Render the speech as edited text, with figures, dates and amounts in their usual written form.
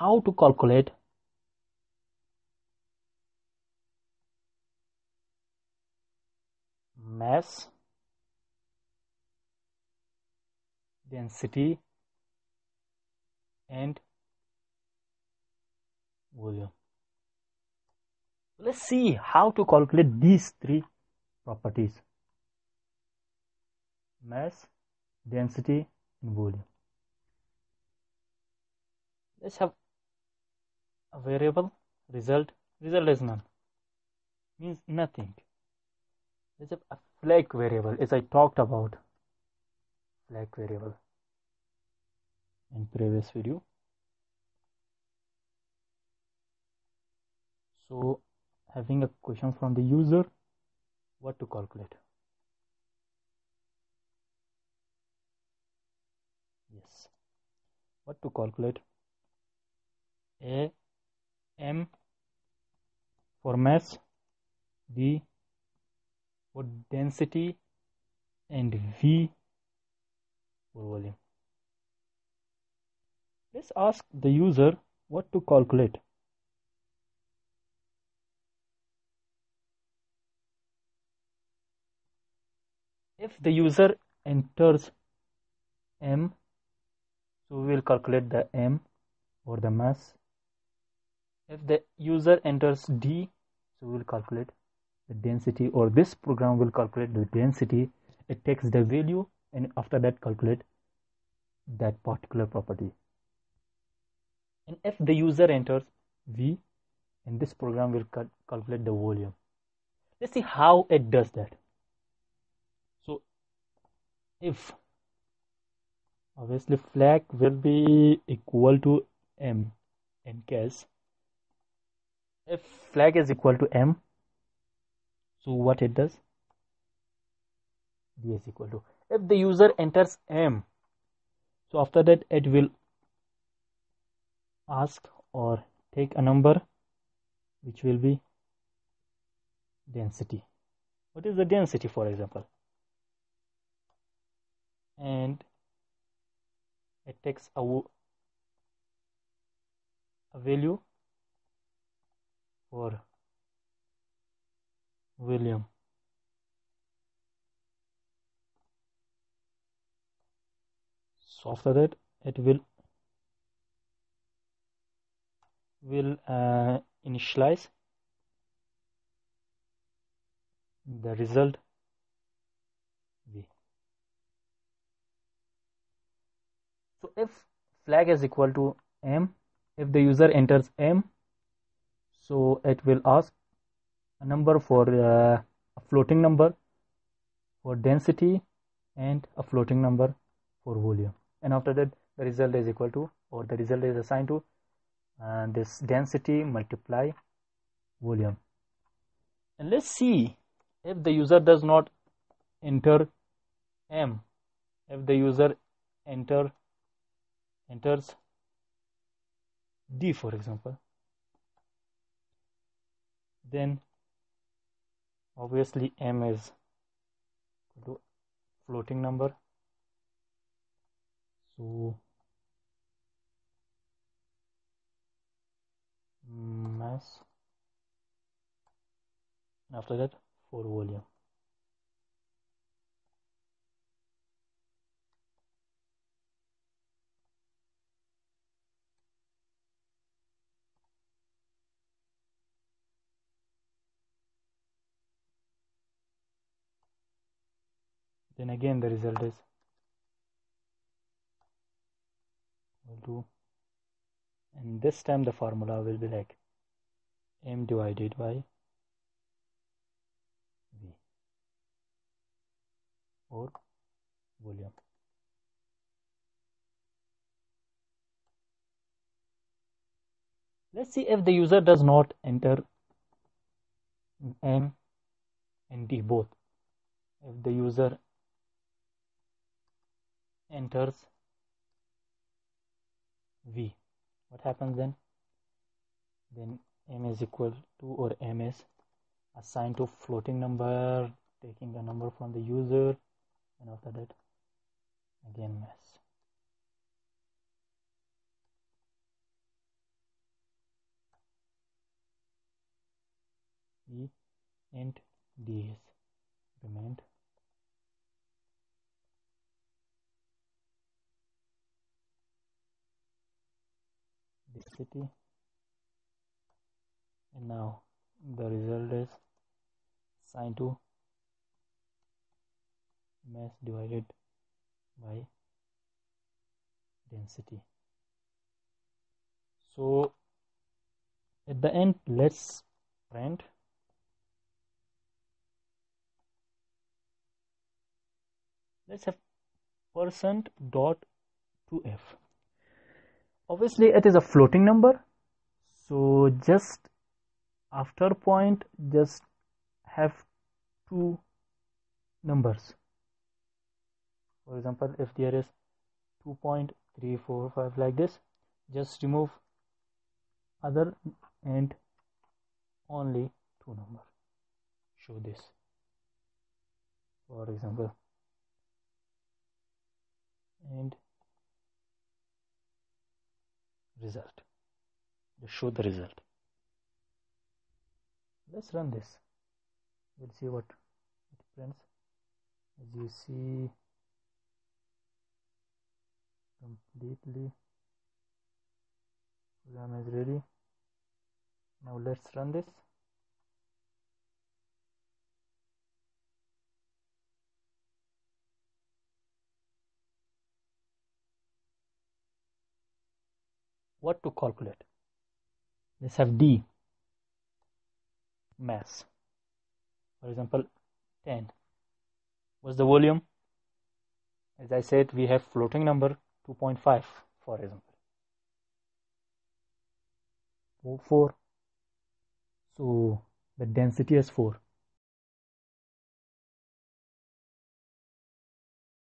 how to calculate mass density and volume. Let's see how to calculate these three properties: mass, density and volume. Let's have a variable result is none, means nothing. Let's have a flag variable, as I talked about flag variable in previous video. So having a question from the user, what to calculate. Yes, what to calculate? A M for mass, D for density and V for volume. Let's ask the user what to calculate. If the user enters M, so we will calculate the M or the mass. If the user enters D, so we will calculate the density, or this program will calculate the density. It takes the value and after that calculate that particular property. And if the user enters V, and this program will calculate the volume. Let's see how it does that. So if, obviously flag will be equal to M in case, if flag is equal to M, so what it does? D is equal to, if the user enters M, so after that it will ask or take a number which will be density. What is the density, for example? And it takes a value for volume. So after that it will initialize the result V. So if flag is equal to M, if the user enters M, so it will ask a number for a floating number for density and a floating number for volume, and after that the result is equal to, or the result is assigned to this density multiply volume. And let's see if the user does not enter M, if the user enters D, for example, then obviously M is the floating number, so mass, and after that for volume. Then again the result is equal to, and this time the formula will be like M divided by V or volume. Let's see if the user does not enter M and D both. If the user enters V, what happens then? Then M is equal to, or M is assigned to floating number, taking the number from the user, and after that again mass. E and DS remained the city, and now the result is sin 2 mass divided by density. So at the end, let's print have %.2f. Obviously it is a floating number, so just after point just have two numbers. For example, if there is 2.345 like this, just remove other and only two number. Show this. For example, and result. Just show the result. Let's run this. We'll see what it prints. As you see, completely program is ready. Now let's run this. What to calculate? Let's have D mass. For example, 10. What's the volume? As I said, we have floating number 2.5, for example, 4. So the density is 4.